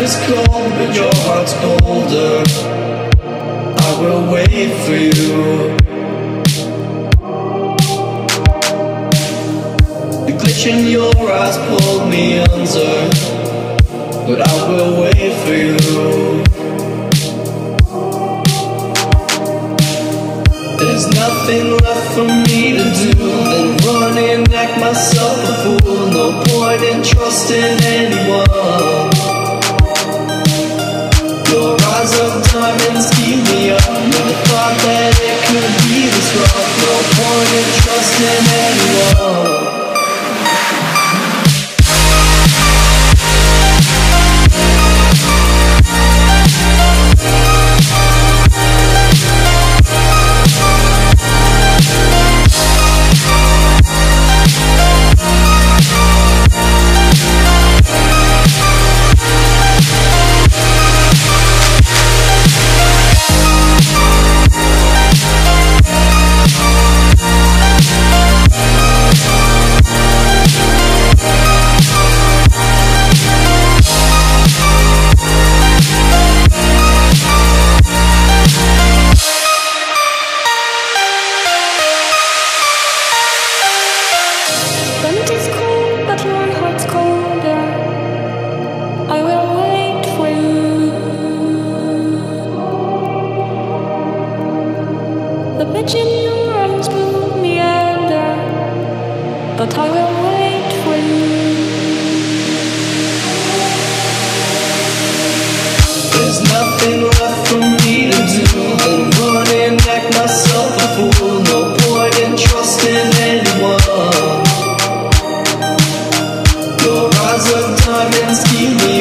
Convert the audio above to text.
life is cold but your heart's colder. I will wait for you. The glitch in your eyes pulled me under, but I will wait for you. There's nothing left for me to do than running like myself a fool. No point in trusting anyone. Your eyes of diamonds keep me up. Never thought that it could be this rough. No point in trusting anyone. The bitch in your arms pulled me under, but I will wait for you. There's nothing left for me to do than running like myself a fool. No point in trusting anyone. Your eyes of diamonds keep me